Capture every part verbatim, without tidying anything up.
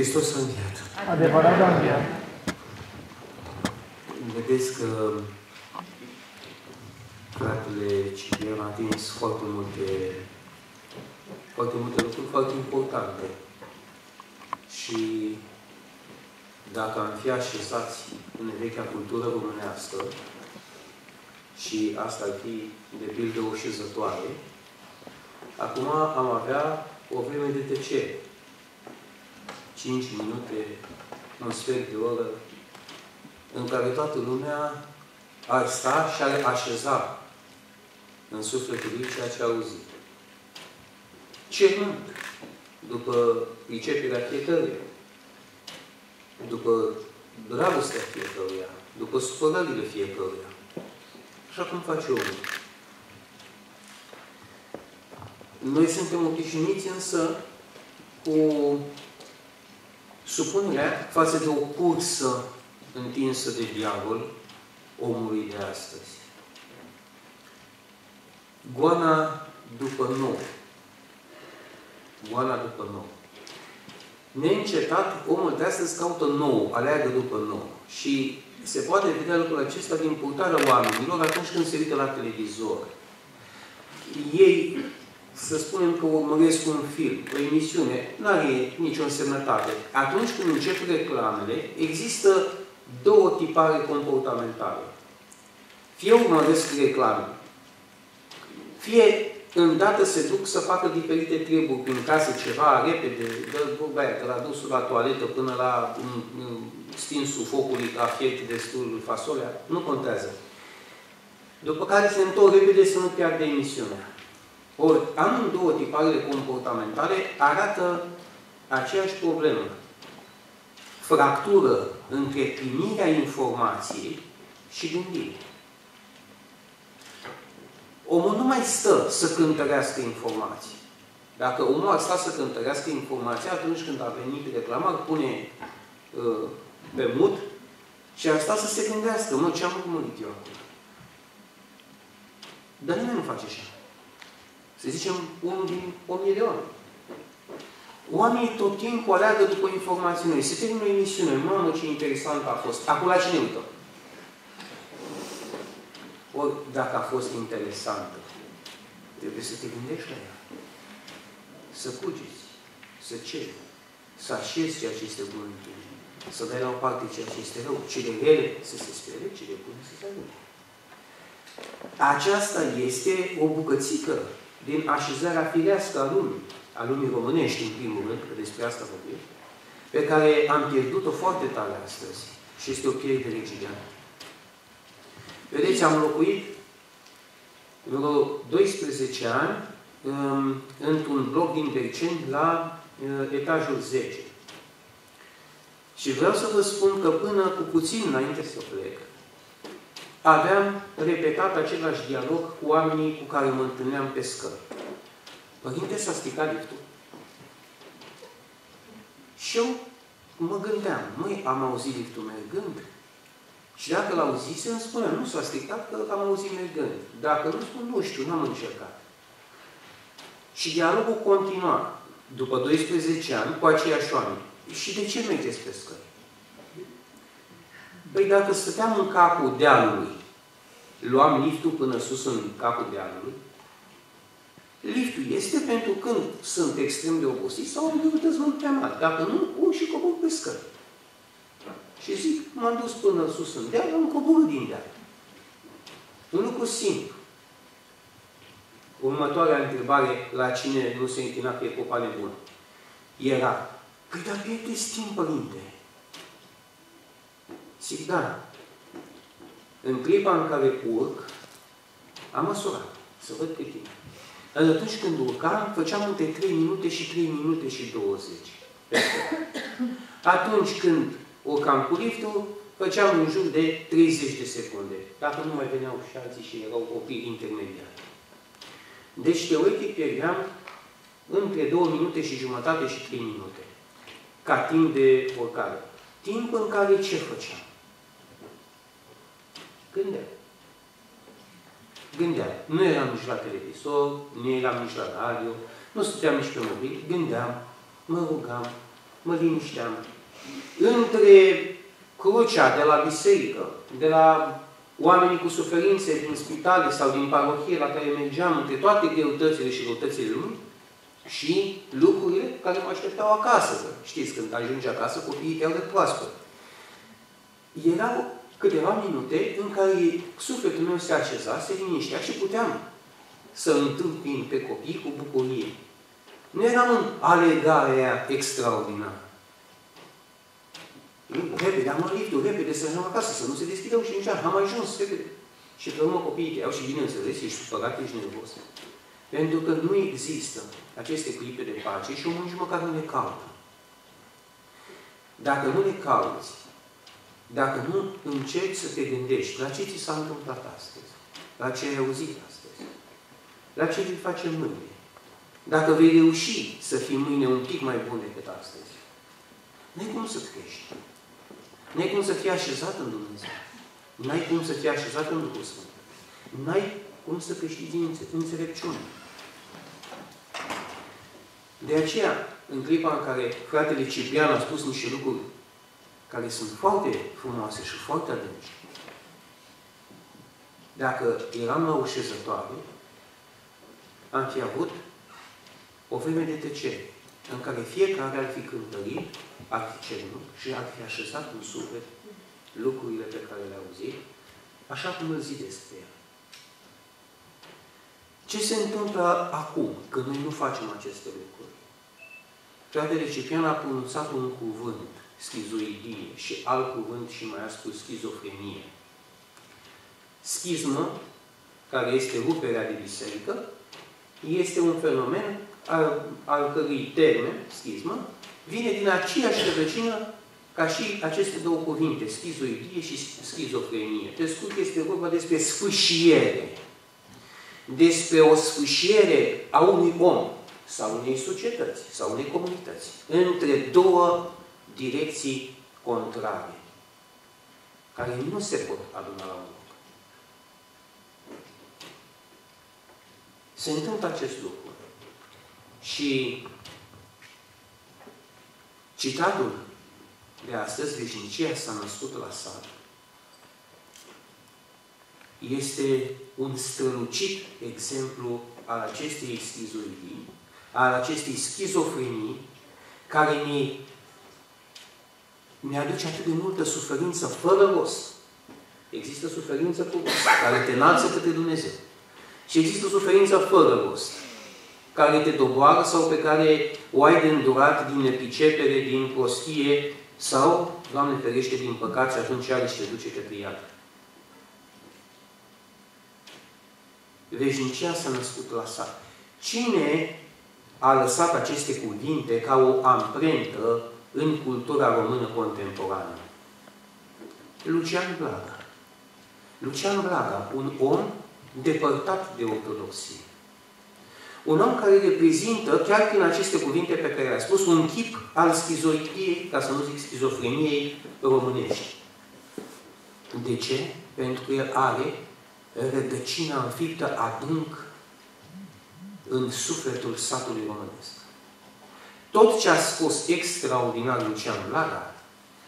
Hristos a înviat. Adevărat a înviat. Vedeți că fratele Ciprian a atins foarte multe, foarte multe lucruri foarte importante. Și dacă am fi așezați în vechea cultură românească, și asta ar fi de pildă ușezătoare, acum am avea o vreme de tăcere. cinci minute, un sfert de oră, în care toată lumea ar sta și ar așeza în sufletul lui ceea ce a auzit. Cerând, după priceperea fiecăruia, după dragostea fiecăruia, după supărările fiecăruia, așa cum face omul. Noi suntem obișnuiți însă cu supunerea față de o cursă întinsă de diavol omului de astăzi. Goana după nou. Goana după nou. Neîncetat, omul de astăzi caută nou, aleargă după nou. Și se poate vedea lucrul acesta din purtarea oamenilor atunci când se uită la televizor. Ei, să spunem că urmăresc un film, o emisiune, nu are nicio însemnătate. Atunci când încep reclamele, există două tipare comportamentale. Fie urmăresc reclame, fie îndată se duc să facă diferite treburi prin casă, ceva repede, dă vorba aia, de la dusul la toaletă până la stinsul focului, a fiert destul fasolea, nu contează. După care se întorc repede să nu piardă emisiunea. Ori, amândouă tiparele comportamentale arată aceeași problemă. Fractură între primirea informației și gândirea. Omul nu mai stă să cântărească informații. Dacă omul ar sta să cântărească informații, atunci când a venit reclama, ar pune uh, pe mut și ar sta să se gândească. Mă, ce am urmărit eu acum? Dar nimeni nu face așa. Să zicem, unul din omii de oameni. Oamenii tot timpul aleargă după informații noi. Se termină o emisiune. Mamă, ce interesant a fost. Acum la cine uită? Ori, dacă a fost interesantă, trebuie să te gândești la ea. Să cugeți, să ceri, să așezi ceea ce este bun în tine, să dai la o parte ceea ce este rău. Cele rele să se spere, cele bune să se arunce. Aceasta este o bucățică din așezarea firească a lumii, a lumii românești, în primul rând, că despre asta vorbim, pe care am pierdut-o foarte tare astăzi. Și este o pierdere gigantă. Vedeți, am locuit vreo doisprezece ani într-un bloc din Berceni la etajul zece. Și vreau să vă spun că până cu puțin înainte să plec, aveam repetat același dialog cu oamenii cu care mă întâlneam pe scări. Părinte, s-a stricat liftul. Și eu mă gândeam, măi, am auzit liftul mergând? Și dacă l-auzise, îmi spunea, nu s-a stricat, că am auzit mergând. Dacă nu spun, nu știu, n-am încercat. Și dialogul continua, după doisprezece ani, cu aceiași oameni. Și de ce mergeți pe scări? Păi dacă stăteam în capul dealului, luam liftul până sus în capul dealului, liftul este pentru când sunt extrem de obosit sau am dificultăți mult prea mari. Dacă nu, urc și cobor pe scări. Și zic, m-am dus până sus în deal, am coborât din deal. Un lucru simplu. Următoarea întrebare la cine nu se închina pe copa nebună era, păi dar pierdeți timp, părinte. Zic, da. În clipa în care urc, am măsurat. Să văd cât timp. Dar atunci când urcam, făceam între trei minute și trei minute și douăzeci. Atunci când urcam cu liftul, făceam în jur de treizeci de secunde. Dacă nu mai veneau și alții și erau copii intermediari. Deci, teoretic, pierdeam între două minute și jumătate și trei minute. Ca timp de urcare. Timp în care ce făceam? Gândeam. Gândeam. Nu eram nici la televizor, nu eram nici la radio, nu stăteam nici pe mobil. Gândeam, mă rugam, mă linișteam. Între crucea de la biserică, de la oamenii cu suferințe din spitale sau din parohie la care mergeam, între toate greutățile și greutățile lumii, și lucrurile care mă așteptau acasă. Știți, când ajungi acasă, copiii erau de proaspăt. Erau câteva minute în care sufletul meu se așeza, se liniștea și puteam să întâmpin pe copii cu bucurie. Nu eram în alegarea extraordinară. Repede, am liftul, repede să ajung acasă, să nu se deschideau și nici am ajuns, repede. Și pe urmă copiii te iau și, bineînțeles, ești supărat, ești nervos. Pentru că nu există aceste clipe de pace și omul nici măcar nu le caută. Dacă nu le cauți, dacă nu încerci să te gândești la ce ți s-a întâmplat astăzi, la ce ai auzit astăzi, la ce vei face mâine, dacă vei reuși să fii mâine un pic mai bun decât astăzi, n-ai cum să crești. N-ai cum să fii așezat în Dumnezeu. N-ai cum să fii așezat în Duhul Sfânt. N-ai cum să crești din înțelepciune. De aceea, în clipa în care fratele Ciprian a spus niște lucruri care sunt foarte frumoase și foarte adânci, dacă eram la ușezătoare, am fi avut o vreme de tăcere, în care fiecare ar fi cântărit, ar fi cernut și ar fi așezat în suflet lucrurile pe care le auzit, așa cum îl zic despre el. Ce se întâmplă acum, când noi nu facem aceste lucruri? Fratele Ciprian a pronunțat un cuvânt, schizoidie, și alt cuvânt și mai a spus schizofrenie. Schismă, care este ruperea de biserică, este un fenomen al, al cărui termen, schismă, vine din aceeași rădăcină ca și aceste două cuvinte, schizoidie și schizofrenie. Pe scurt, este vorba despre sfâșiere. Despre o sfâșiere a unui om sau unei societăți sau unei comunități între două direcții contrare, care nu se pot aduna la un loc. Se întâmplă acest lucru. Și citatul de astăzi, Veșnicia s-a născut la sat, este un strălucit exemplu al acestei schizoidii, al acestei schizofrenii, care ne, ne aduce atât de multă suferință fără rost. Există suferință cu rost, care te înalță către Dumnezeu. Și există suferință fără rost, care te doboară sau pe care o ai de îndurat din nepricepere, din prostie sau, Doamne ferește, din păcat, și atunci iarăși te duce către iad. Veșnicia s-a născut la sat. Cine a lăsat aceste cuvinte ca o amprentă în cultura română contemporană? Lucian Blaga. Lucian Blaga, un om depărtat de ortodoxie. Un om care reprezintă, chiar prin aceste cuvinte pe care le-a spus, un chip al schizoidiei, ca să nu zic schizofreniei românești. De ce? Pentru că el are rădăcina înfiptă adânc în sufletul satului românesc. Tot ce a spus extraordinar Lucian Blaga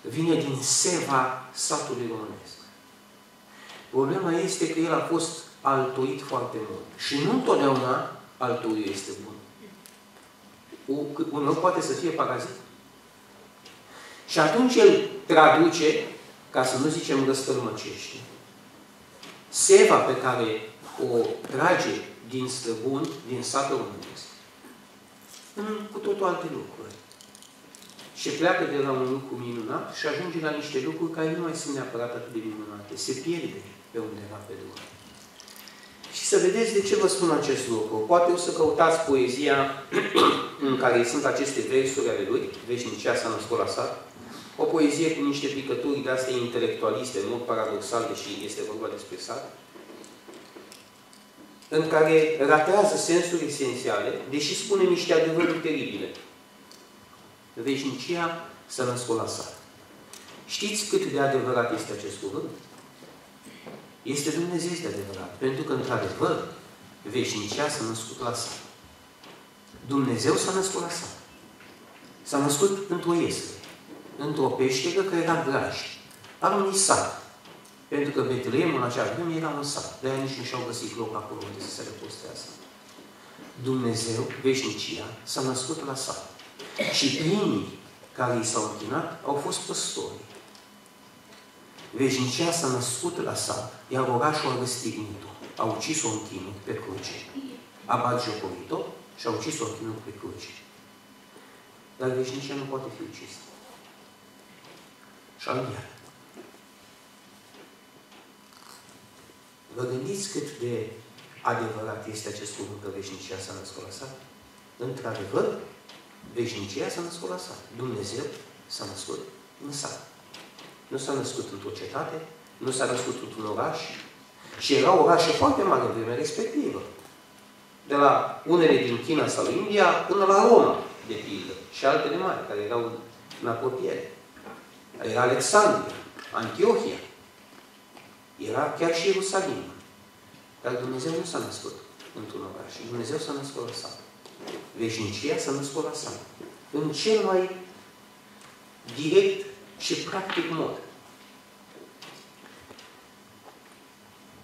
vine din seva satului românesc. Problema este că el a fost altoit foarte mult. Și nu întotdeauna altoiul este bun. Un om poate să fie parazit. Și atunci el traduce, ca să nu zicem răstălmăcește, seva pe care o trage din străbun, din satul românesc, în cu totul alte lucruri. Și pleacă de la un lucru minunat și ajunge la niște lucruri care nu mai sunt neapărat atât de minunate. Se pierde pe undeva pe drum. Și să vedeți de ce vă spun acest lucru. Poate o să căutați poezia în care sunt aceste versuri ale lui, Veșnicia s-a născut la sat, o poezie cu niște picături de-astea intelectualiste, în mod paradoxal, deși este vorba despre sat, în care ratează sensuri esențiale, deși spune niște adevăruri teribile. Veșnicia s-a născut la sat. Știți cât de adevărat este acest cuvânt? Este Dumnezeu de adevărat. Pentru că, într-adevăr, Veșnicia s-a născut la sat. Dumnezeu s-a născut la sat. S-a născut într-o iesă, într-o peșteră care era graj, al unui sat. Pentru că Betleemul în acea vreme era un sat. De-aia nici nu și-au găsit loc acolo unde să se repostească. Dumnezeu, veșnicia, s-a născut la sat. Și primii care i s-au închinat au fost păstori. Veșnicia s-a născut la sat, iar orașul a răstignit-o. A ucis-o în chinuri pe cruce. A batjocorit-o și a ucis-o în chinuri pe cruce. Dar veșnicia nu poate fi ucisă. Și al iar. Vă gândiți cât de adevărat este acest cuvânt că veșnicia s-a născut la sat? Într-adevăr, veșnicia s-a născut la sat. Dumnezeu s-a născut în sat. Nu s-a născut într-o cetate, nu s-a născut într-un oraș. Și era orașe foarte mari în vremea respectivă. De la unele din China sau India până la Roma, de pildă. Și altele mari, care erau în apropiere. Era Alexandria, Antiohia. Era chiar și Ierusalim. Dar Dumnezeu nu s-a născut într-un oraș. Dumnezeu s-a născut la sat. Veșnicia s-a născut la sat. În cel mai direct și practic mod.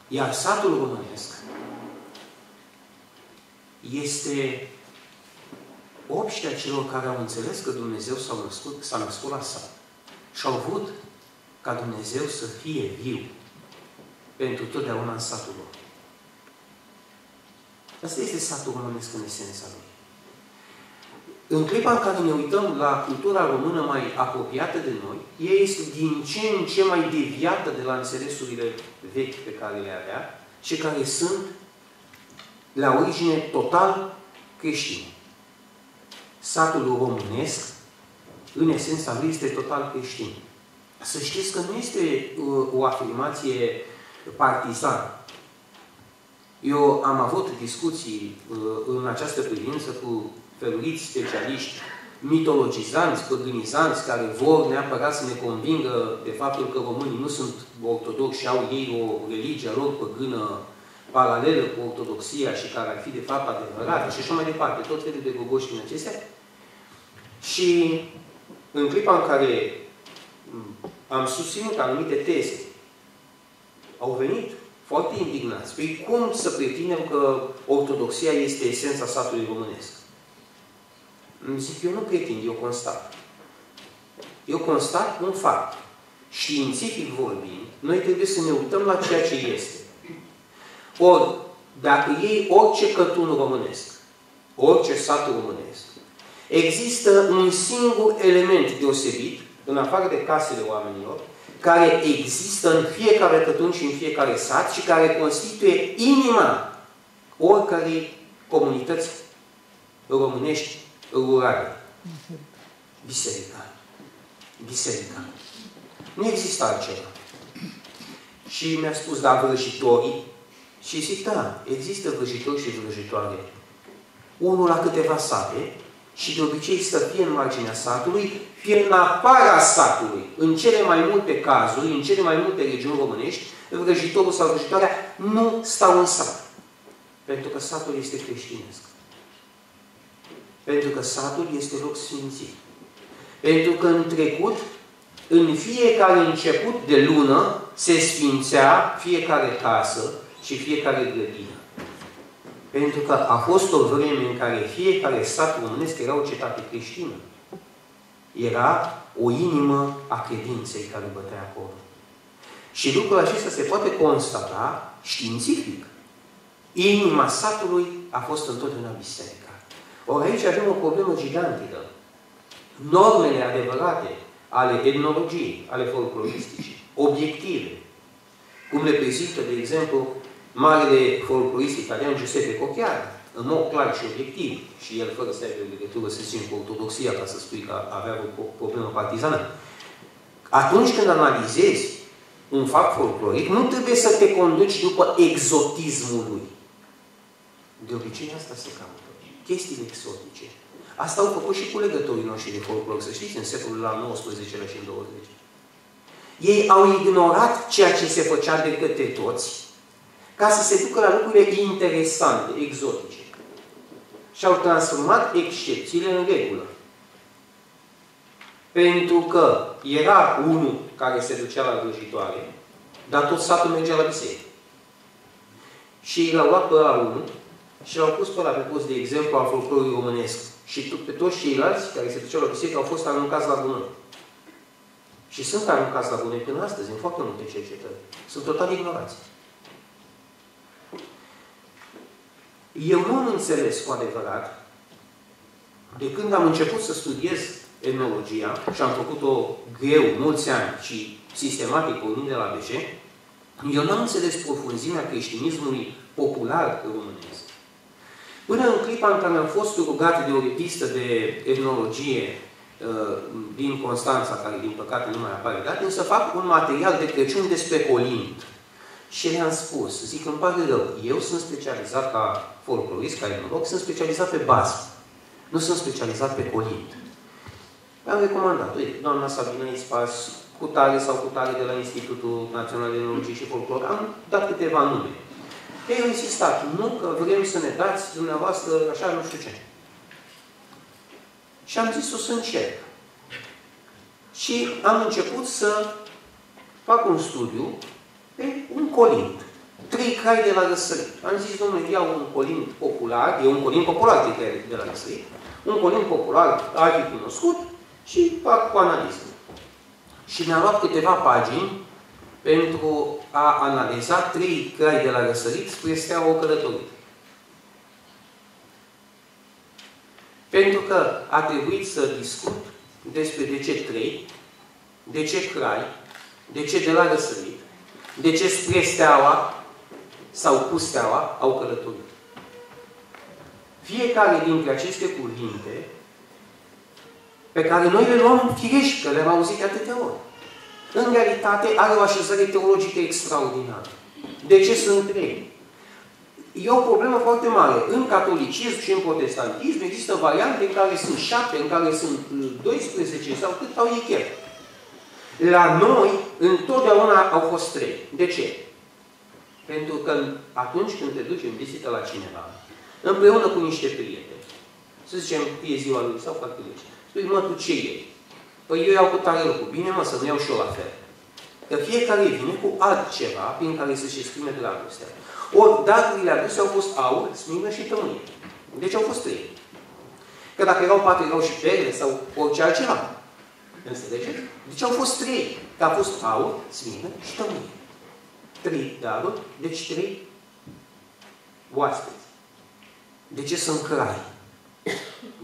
Iar satul românesc este obștea celor care au înțeles că Dumnezeu s-a născut, s-a născut la sat. Și au vrut ca Dumnezeu să fie viu pentru totdeauna în satul lor. Asta este satul românesc în esența lui. În clipa în care ne uităm la cultura română mai apropiată de noi, ea este din ce în ce mai deviată de la înțelesurile vechi pe care le avea și care sunt la origine total creștine. Satul românesc, în esența lui, este total creștin. Să știți că nu este o afirmație partizană. Eu am avut discuții în această privință cu feluriți specialiști, mitologizanți, păgânizanți, care vor neapărat să ne convingă de faptul că românii nu sunt ortodoxi și au ei o religie lor păgână paralelă cu ortodoxia și care ar fi de fapt adevărată și așa mai departe, tot felul de gogoși din acestea. Și în clipa în care am susținut anumite teze, au venit foarte indignați. Păi cum să pretindem că ortodoxia este esența satului românesc? Îmi zic, eu nu pretind, eu constat. Eu constat un fapt. Științific vorbind, noi trebuie să ne uităm la ceea ce este. Ori, dacă iei orice cătun românesc, orice sat românesc, există un singur element deosebit, în afară de casele oamenilor, care există în fiecare cătun și în fiecare sat și care constituie inima oricărei comunități românești rurale. Biserica. Biserica. Nu există altceva. Și mi-a spus, da, vrăjitorii. Și zic, da, există vrăjitori și vrăjitoare. Unul la câteva sate și de obicei să fie în marginea satului, fie în afara satului. În cele mai multe cazuri, în cele mai multe regiuni românești, vrăjitorul sau vrăjitoarea nu stau în sat. Pentru că satul este creștinesc. Pentru că satul este loc sfințit. Pentru că în trecut, în fiecare început de lună, se sfințea fiecare casă și fiecare grădină. Pentru că a fost o vreme în care fiecare sat românesc era o cetate creștină. Era o inimă a credinței care bătea acolo. Și lucrul acesta se poate constata științific. Inima satului a fost întotdeauna biserica. Ori aici avem o problemă gigantică. Normele adevărate ale etnologiei, ale folcloristicii, obiective, cum le prezintă, de exemplu, marele folclorist italian Giuseppe Cochiara, în mod clar și obiectiv, și el fără să aibă legătură să țin cu ortodoxia, ca să spui că avea o problemă partizană. Atunci când analizezi un fapt folcloric, nu trebuie să te conduci după exotismul lui. De obicei asta se caută. Chestiile exotice. Asta au făcut și culegătorii noștri de folclor, să știți, în secolul al nouăsprezecelea și al douăzeci. Ei au ignorat ceea ce se făcea de către toți, ca să se ducă la lucrurile interesante, exotice. Și au transformat excepțiile în regulă. Pentru că era unul care se ducea la rugitoare, dar tot satul mergea la biserică. Și l-au luat pe ăla unul și l-au pus pe ăla pe post de exemplu al folclorului românesc. Și pe toți ceilalți care se duceau la biserică au fost aruncați la gunoi. Și sunt aruncați la gunoi până astăzi, în foarte multe cercetări. Sunt total ignorați. Eu nu am înțeles cu adevărat, de când am început să studiez etnologia, și am făcut-o greu, mulți ani, și sistematic, pornind de la B J, eu nu am înțeles profunzimea creștinismului popular românesc. Până în clipa în care am fost rugat de o revistă de etnologie din Constanța, care din păcate nu mai apare dată, să fac un material de Crăciun despre Colint. Și le-am spus, zic, îmi pare rău, eu sunt specializat ca folclorist, ca etnolog, sunt specializat pe bază. Nu sunt specializat pe Colint. Le-am recomandat, uite, doamna Sabina Ispas, cu tare sau cu tare de la Institutul Național de Etnologie și Folclor, am dat câteva nume. Ei au insistat, nu că vrem să ne dați dumneavoastră așa nu știu ce. Și am zis, o să încerc. Și am început să fac un studiu pe un colint. Trei crai de la răsărit. Am zis, domnule, iau un colint popular, e un colint popular trei crai de la răsărit, un colint popular arhi-cunoscut și fac cu analiză. Și mi-am luat câteva pagini pentru a analiza trei crai de la răsărit spre Steaua Călătorită. Pentru că a trebuit să discut despre de ce trei, de ce crai, de ce de la răsărit, de ce spre Steaua sau cu Steaua au călătorit. Fiecare dintre aceste cuvinte pe care noi le luăm firești, că le-am auzit de atâtea ori. În realitate, are o așezare teologică extraordinară. De ce sunt trei? E o problemă foarte mare. În catolicism și în protestantism există variante în care sunt șapte, în care sunt doisprezece sau cât au ei chiar. La noi, întotdeauna au fost trei. De ce? Pentru că atunci când te duci în vizită la cineva, împreună cu niște prieteni, să zicem, e ziua lui sau fac prieteni, spui, mă, tu ce iei? Păi eu iau cu tare lucru. Bine, mă, să nu iau și eu la fel. Că fiecare vine cu altceva prin care să-și exprime dragostea. Ori darurile aduse au fost aur, smină și tămâie. Deci au fost trei. Că dacă erau patru, erau și perle sau orice altceva. Înțelegeți? Deci au fost trei. Că a fost aur, smină și tămâie. Trei daruri, deci trei oaspeți. De ce sunt crai?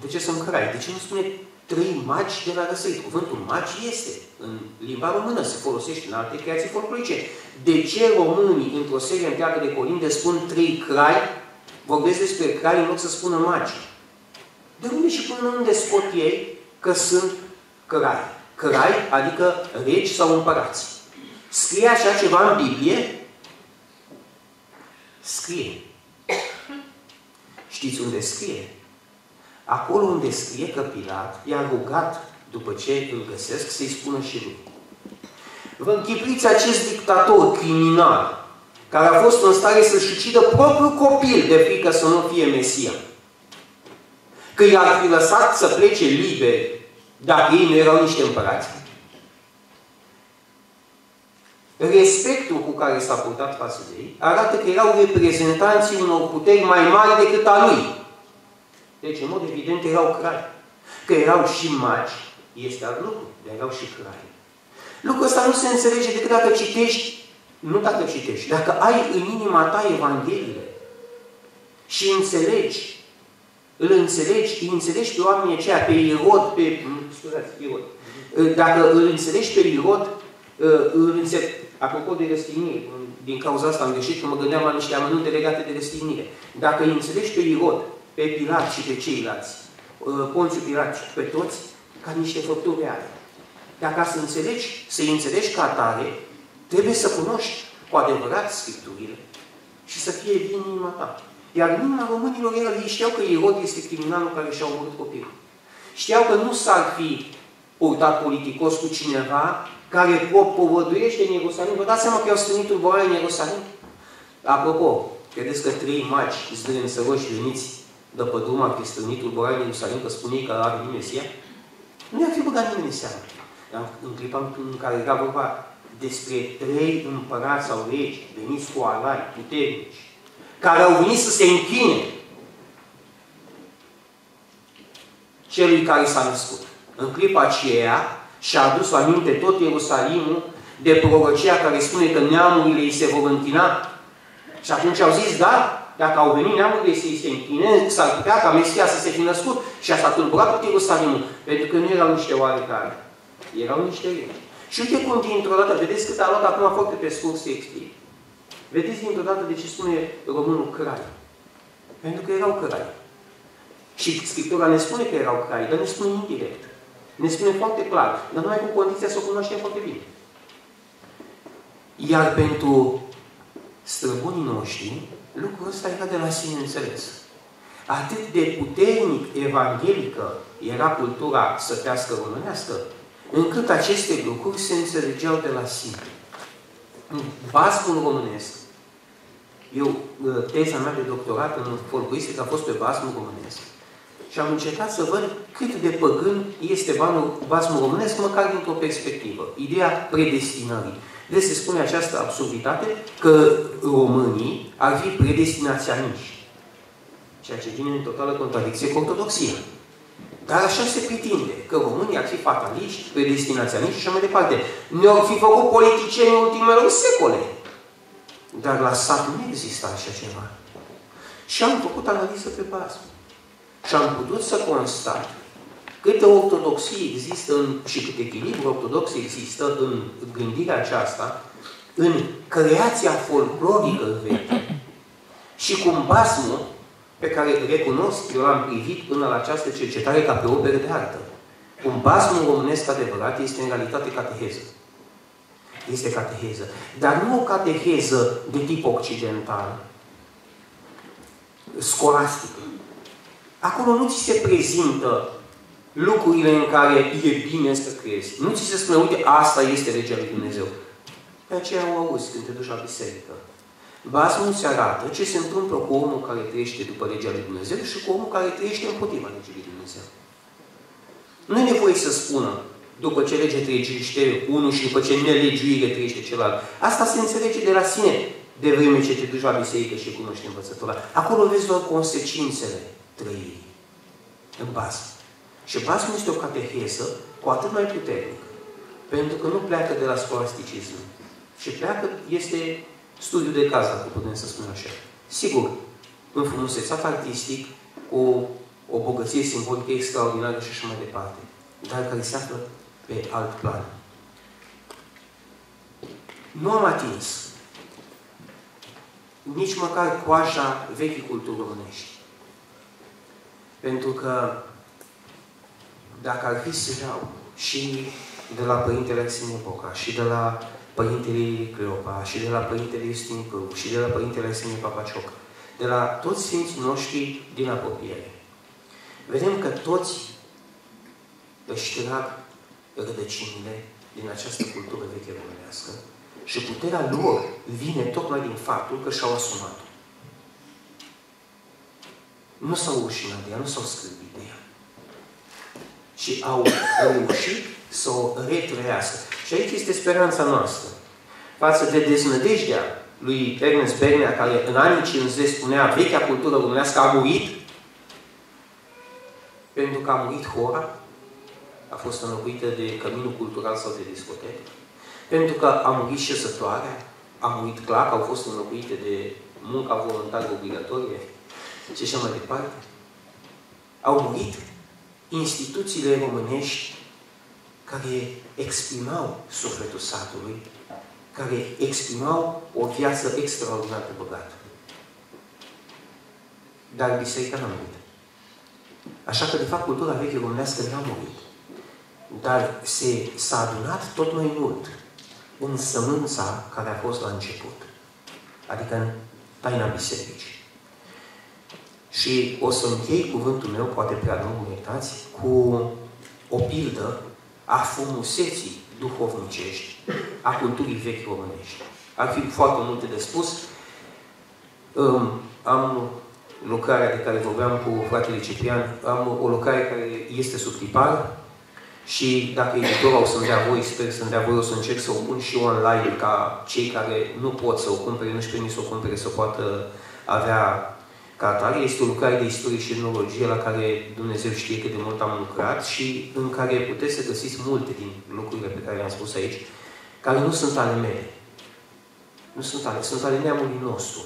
De ce sunt crai? De ce nu spune trei magi de la răsărit? Cuvântul magi este în limba română, se folosește în alte creații folclorice. De ce românii, într-o serie întreagă de colinde, spun trei crai? Vorbesc despre crai în loc să spună magi. De unde și până unde scot ei că sunt crai? Crai, adică regi sau împărați. Scrie așa ceva în Biblie? Scrie. Știți unde scrie? Acolo unde scrie că Pilat i-a rugat, după ce îl găsesc, să-i spună și lui. Vă închipuiți acest dictator criminal, care a fost în stare să-și ucidă propriul copil de frică să nu fie Mesia. Că i-ar fi lăsat să plece liber, dacă ei nu erau niște împărați. Respectul cu care s-a purtat față de ei arată că erau reprezentanții unor puteri mai mari decât a lui. Deci, în mod evident, erau crai. Că erau și magi, este alt lucru, dar erau și crai. Lucrul ăsta nu se înțelege decât dacă citești, nu dacă citești, dacă ai în inima ta Evangheliile și înțelegi, îl înțelegi, îi înțelegi pe oamenii aceia, pe Irod, pe... scuzați, Irod. Dacă îl înțelegi pe Irod, îl înțelegi. Apropo de răstignire, din cauza asta am greșit că mă gândeam la niște amănunte legate de răstignire. Dacă îi înțelegi pe Irod, pe Pilat și pe ceilalți, Ponțiu Pilat și pe toți, ca niște făpturi reale. Dar ca să înțelegi, să-i înțelegi ca atare, trebuie să cunoști cu adevărat Scripturile și să fie din inima ta. Iar inima românilor, ei știau că Irod este criminalul care și-a omorât copilul. Știau că nu s-ar fi purtat politicos cu cineva care propovăduiește în Ierusalim. Vă dați seama că i-au strânit tulburarea în Ierusalim? Apropo, credeți că trei magi zdrânsăroși veniți după Duma, că i-au strânit tulburarea în Ierusalim, că spune că ar veni Mesia? Nu i-ar fi băgat nimeni în seamă. Dar în clipa în care era vorba despre trei împărați sau regi veniți cu alari puternici, care au venit să se închine celui care s-a născut. În clipa aceea și-a adus aminte tot Ierusalimul de prorocia care spune că neamurile îi se vor închina. Și atunci au zis, da, dacă au venit neamurile să îi se închine, s-ar putea ca Mesia să se fi născut. Și asta a tulburat tot Ierusalimul. Pentru că nu erau niște oarecare. Erau niște regi. Și uite cum dintr-o dată, vedeți cât a luat acum foarte pe scurs textul. Vedeți dintr-o dată de ce spune românul crai. Pentru că erau crai. Și Scriptura ne spune că erau crai, dar ne spune indirect. Ne spune foarte clar. Dar noi cu condiția să o cunoaștem foarte bine. Iar pentru străbunii noștri, lucrul ăsta era de la sine înțeles. Atât de puternic evanghelică era cultura sătească românească, încât aceste lucruri se înțelegeau de la sine. În basmul românesc, eu, teza mea de doctorat în folcloristică a fost pe basmul românesc. Și am încercat să văd cât de păgân este basmul românesc, măcar dintr-o perspectivă. Ideea predestinării. Deci se spune această absurditate că românii ar fi predestinați amici. Ceea ce vine în totală contradicție cu ortodoxia. Dar așa se pretinde, că românii ar fi fataliști, predestinați amici și așa mai departe. Ne-au fi făcut politicieni în ultimele secole. Dar la sat nu exista așa ceva. Și am făcut analiză pe bază. Și am putut să constat câte ortodoxie există în, și cât echilibru ortodox există în gândirea aceasta, în creația folclorică veche și cu basmul pe care recunosc, eu l-am privit până la această cercetare ca pe opere de artă. Un basmul românesc adevărat este în realitate cateheză. Este cateheză. Dar nu o cateheză de tip occidental. Scolastic. Acolo nu ți se prezintă lucrurile în care e bine să crezi. Nu ți se spune, uite, asta este legea lui Dumnezeu. Pe aceea o auzi când te duci la biserică. Basmul se arată ce se întâmplă cu omul care trăiește după legea lui Dumnezeu și cu omul care trăiește împotriva legii lui Dumnezeu. Nu e nevoie să spună după ce lege trăiește unul și după ce nelegiuire trăiește celălalt. Asta se înțelege de la sine de vreme ce te duci la biserică și cunoști învățătura. Acolo vezi doar consecințele trăirii. În basm. Și basmul este o cateheză cu atât mai puternică. Pentru că nu pleacă de la scolasticism. Și pleacă, este studiu de caz, dacă putem să spunem așa. Sigur, înfrumusețat artistic, cu o bogăție simbolică extraordinară și așa mai departe. Dar care se află pe alt plan. Nu am atins nici măcar coaja vechii culturi românești. Pentru că dacă ar fi să iau și de la Părintele Arsenie Boca, și de la Părintele Cleopa, și de la Părintele Stingru, și de la Părintele Arsenie Papacioc, de la toți sfinții noștri din apropiere, vedem că toți își trag rădăcinile din această cultură veche românească și puterea lor vine tocmai din faptul că și-au asumat-o. Nu s-au rușinat de ea, nu s-au scârbit de ea. Și au reușit să o retrăiască. Și aici este speranța noastră. Față de deznădejdea lui Ernest Bernea, care în anii cincizeci spunea vechea cultură românească a murit, pentru că a murit hora, a fost înlocuită de căminul cultural sau de discotecă, pentru că a murit șezătoarea, a murit clac, au fost înlocuite de munca voluntară obligatorie, și așa mai departe. Au murit instituțiile românești care exprimau sufletul satului, care exprimau o viață extraordinar de bogată. Dar biserica n-a murit. Așa că, de fapt, cultura veche românească n-a murit. Dar s-a adunat tot mai mult în sămânța care a fost la început. Adică în taina bisericii. Și o să închei cuvântul meu, poate prea lung, uitați, cu o pildă a frumuseții duhovnicești, a culturii vechi românești. Ar fi foarte multe de spus. Um, am lucrarea de care vorbeam cu fratele Ciprian, am o lucrare care este sub tipar, Și dacă editura o să-mi dea voi, sper să-mi dea voi, o să încerc să o pun și online, ca cei care nu pot să o cumpere, nu știu cum să o cumpere, să o poată avea ca atare. Este o lucrare de istorie și etnologie la care Dumnezeu știe cât de mult am lucrat și în care puteți să găsiți multe din lucrurile pe care le-am spus aici, care nu sunt ale mele. Nu sunt ale, sunt ale neamului nostru.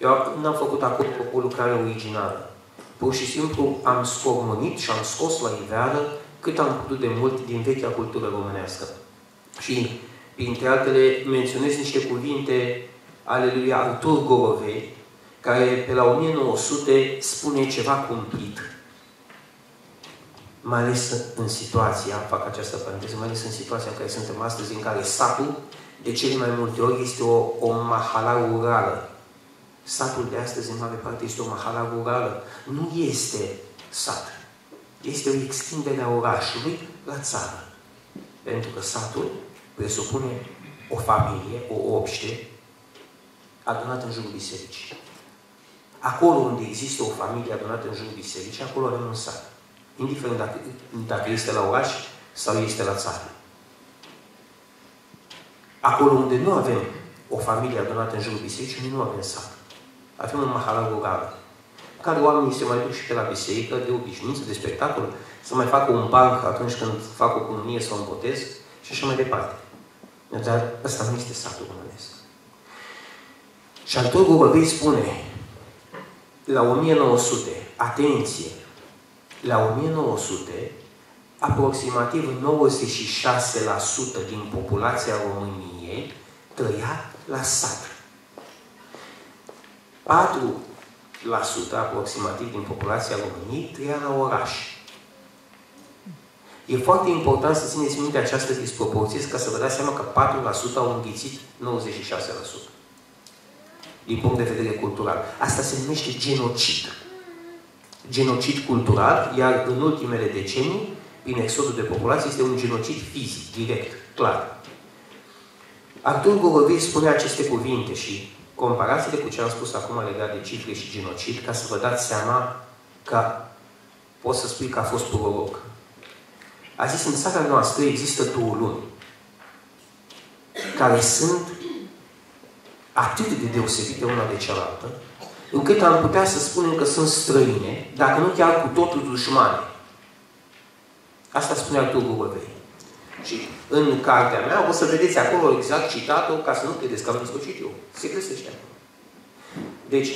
Eu n-am făcut acolo o lucrare originală. Pur și simplu am scormonit și am scos la iveală cât am putut de mult din vechea cultură românească. Și, printre altele, menționez niște cuvinte ale lui Artur Gorovei, care pe la o mie nouă sute spune ceva cumplit. Mai ales în situația, fac această paranteză, mai ales în situația în care suntem astăzi, în care satul, de cele mai multe ori, este o, o mahala rurală. Satul de astăzi, în mare parte, este o mahala rurală. Nu este sat. Este o extindere a orașului la țară. Pentru că satul presupune o familie, o obște, adunată în jurul bisericii. Acolo unde există o familie adunată în jurul bisericii, acolo avem un sat. Indiferent dacă, dacă este la oraș sau este la țară. Acolo unde nu avem o familie adunată în jurul bisericii, nu avem sat. Avem un mahala rurală, care oamenii se mai duc și pe la biserică, de obișnuință, de spectacol, să mai facă un banc atunci când fac o comunie sau un botez și așa mai departe. Dar ăsta nu este satul românesc. Și Artur Gorovei spune la o mie nouă sute, atenție, la o mie nouă sute, aproximativ nouăzeci și șase la sută din populația României trăia la sat. patru la sută aproximativ din populația României trăia la oraș. E foarte important să țineți minte această disproporție ca să vă dați seama că patru la sută au înghițit nouăzeci și șase la sută. Din punct de vedere cultural. Asta se numește genocid. Genocid cultural, iar în ultimele decenii, prin exodul de populație, este un genocid fizic, direct, clar. Artur Gorovei spune aceste cuvinte și comparațiile cu ce am spus acum legat de cifre și genocid, ca să vă dați seama că poți să spui că a fost proroc. A zis, în țara noastră există două lumi care sunt atât de deosebite una de cealaltă, încât am putea să spunem că sunt străine, dacă nu chiar cu totul dușmane. Asta spune Artur Gorovei. Și în cartea mea o să vedeți acolo exact citat-o, ca să nu credeți că am descoperit eu. Se găsește acolo. Deci,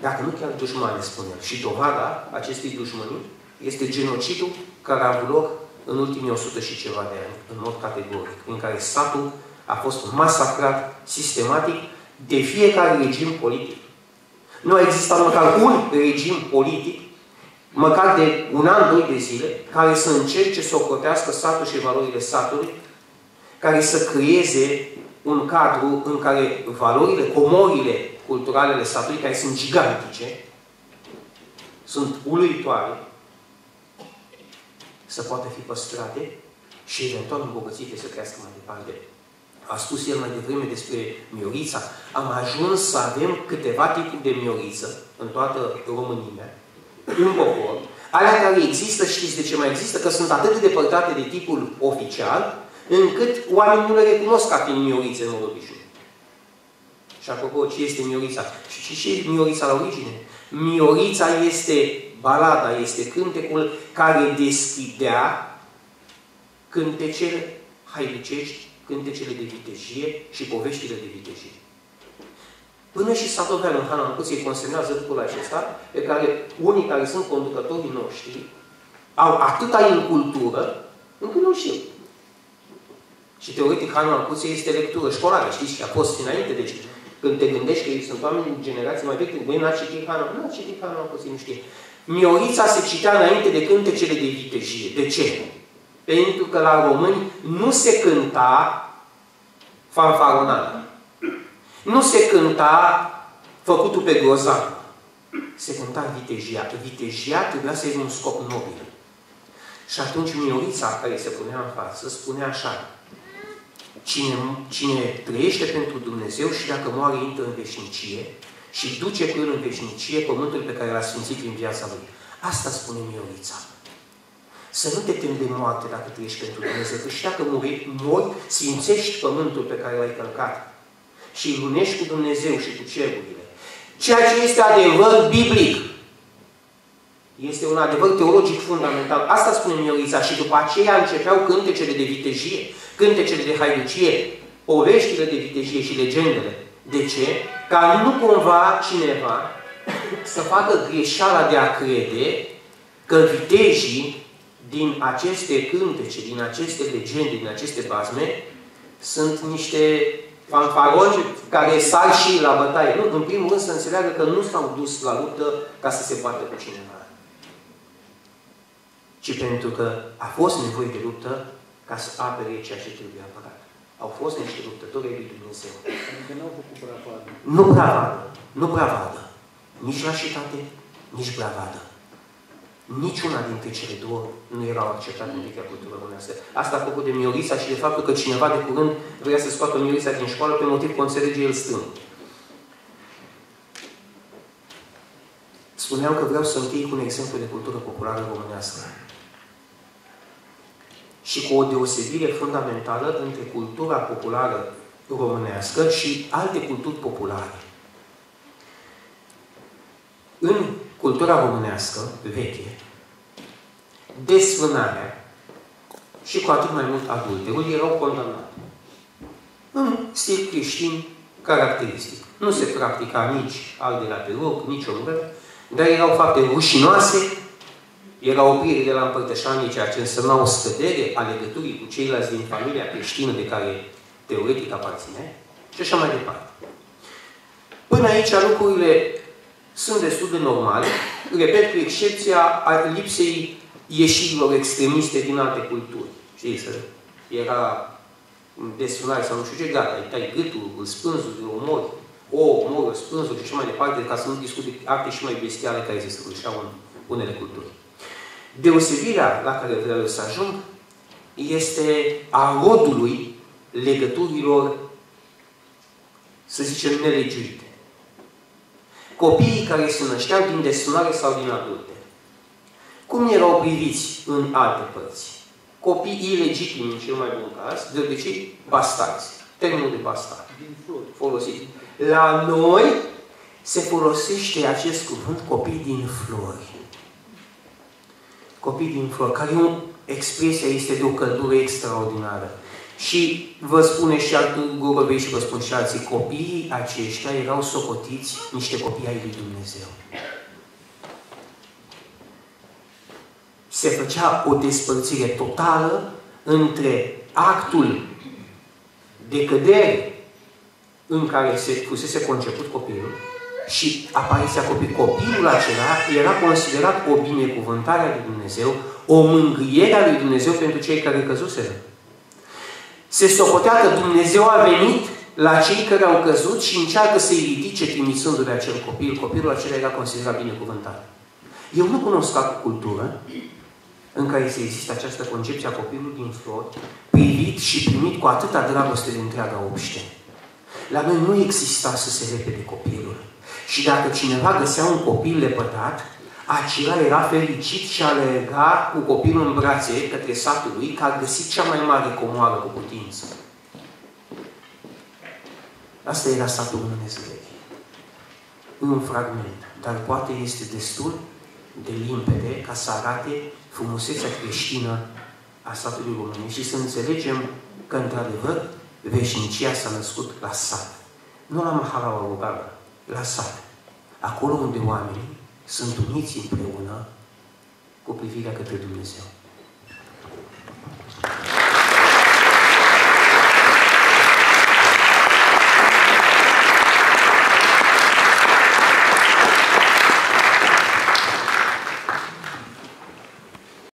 dacă nu chiar dușmane, spunem. Și dovada acestei dușmănii este genocidul care a avut loc în ultimii o sută și ceva de ani, în mod categoric, în care satul a fost masacrat sistematic de fiecare regim politic. Nu a existat măcar un regim politic, măcar de un an, doi de zile, care să încerce să ocotească satul și valorile satului, care să creeze un cadru în care valorile, comorile culturale ale satului, care sunt gigantice, sunt uluitoare, să poată fi păstrate și eventual îmbogățite să crească mai departe. A spus el mai devreme despre Miorița. Am ajuns să avem câteva tipuri de Mioriță în toată România. În popor, alea care există, știți de ce mai există? Că sunt atât de depărtate de tipul oficial, încât oamenii nu le recunosc ca fiind Miorițe în mod obișnuit. Și apropo, ce este Miorița? Și ce e Miorița la origine? Miorița este balada, este cântecul care deschidea cântecele haiducești, cântecele de vitejie și poveștile de vitejie. Până și satul în Hanuman Cusie consemnează lucrul acesta, pe care unii care sunt conducătorii noștri au atâta în cultură, încât nu știu. Și teoretic Hanuman Cusie este lectură școlară, știți, și a fost înainte. Deci, când te gândești că sunt oameni din generații mai vechi, voi n-a citit Hanuman, n-a citit Hanuman Cusie, nu știe. Miorița se citea înainte de cântecele de vitejie. De ce? Pentru că la români nu se cânta fanfaronală. Nu se cânta făcutul pe grozan. Se cânta vitejia. Vitejia trebuia să aibă un scop nobil. Și atunci Miorița, care se punea în față, spunea așa. Cine, cine trăiește pentru Dumnezeu și dacă moare, intră în veșnicie și duce până în veșnicie pământul pe care l-a sfințit prin viața lui. Asta spune Miorița. Să nu te temi de moarte dacă tu ești pentru Dumnezeu, că și dacă mori, sfințești pământul pe care l-ai călcat și îl unești cu Dumnezeu și cu cerurile. Ceea ce este adevăr biblic este un adevăr teologic fundamental. Asta spune Miorița. Și după aceea începeau cântecele de vitejie, cântecele de haiducie, poveștile de vitejie și legendele. De ce? Ca nu cumva cineva să facă greșeala de a crede că vitejii din aceste cântece, din aceste legende, din aceste bazme, sunt niște fanfaroni care sar și la bătaie. Nu, în primul rând să înțeleagă că nu s-au dus la luptă ca să se bată cu cineva, ci pentru că a fost nevoie de luptă ca să apere ceea ce trebuie apărat. Au fost niște luptători ai lui Dumnezeu. Adică n-au făcut bravadă. Nu bravadă. Nu bravadă. Nici lașitate, nici bravadă. Niciuna dintre cele două nu erau acceptate în vechea cultură românească. Asta a făcut de Miorița și de faptul că cineva de curând vrea să scoată Miorița din școală pe motiv că o înțelege el stâng. Spuneam că vreau să închei cu un exemplu de cultură populară românească și cu o deosebire fundamentală între cultura populară românească și alte culturi populare. În cultura românească veche, desfânarea și cu atât mai mult adulterul erau condamnate. În stil creștin caracteristic. Nu se practica nici al de la peruc, nici o ură, dar erau fapte rușinoase, era oprire de la împărtășanie, ceea ce însemna o scădere a legăturii cu ceilalți din familia creștină de care teoretic aparține, și așa mai departe. Până aici lucrurile sunt destul de normale, repet, cu excepția a lipsei ieșirilor extremiste din alte culturi. Știți, era desfânare sau nu știu ce, gata, îi tai gâtul, spânzul, îl omori, o omoră, spânzul și așa mai departe, ca să nu discute acte și mai bestiale care se sfârșeau în unele culturi. Deosebirea la care vreau să ajung este a rodului legăturilor, să zicem, nelegiuite. Copiii care se nășteau din desfânare sau din adulte. Cum erau priviți în alte părți? Copiii ilegitimi, în cel mai bun caz, de obicei bastarzi. Termenul de bastard. Folosit. La noi se folosește acest cuvânt copii din flori. Copii din flori, care o expresie este de o căldură extraordinară. Și vă spune și Artur Gorovei și vă spun și alții, copiii aceștia erau socotiți niște copii ai lui Dumnezeu. Se făcea o despărțire totală între actul de cădere în care se fusese conceput copilul și apariția copilului. Copilul acela era considerat o binecuvântare a lui Dumnezeu, o mângâiere a lui Dumnezeu pentru cei care căzuseră. Se socotea că Dumnezeu a venit la cei care au căzut și încearcă să-i ridice trimițându-le acel copil. Copilul acela era considerat binecuvântat. Eu nu cunosc altă cultură în care se există această concepție a copilului din flori, privit și primit cu atâta dragoste de întreaga obște. La noi nu exista să se repede copilul. Și dacă cineva găsea un copil lepădat, acela era fericit și alerga cu copilul în brațe către satul lui, că a găsit cea mai mare comoară cu putință. Asta era satul Dumnezeu. Un fragment. Dar poate este destul de limpede ca să arate frumusețea creștină a satului românesc și să înțelegem că, într-adevăr, veșnicia s-a născut la sat. Nu la mahalaua rurală, la sat. Acolo unde oamenii sunt uniți împreună cu privirea către Dumnezeu.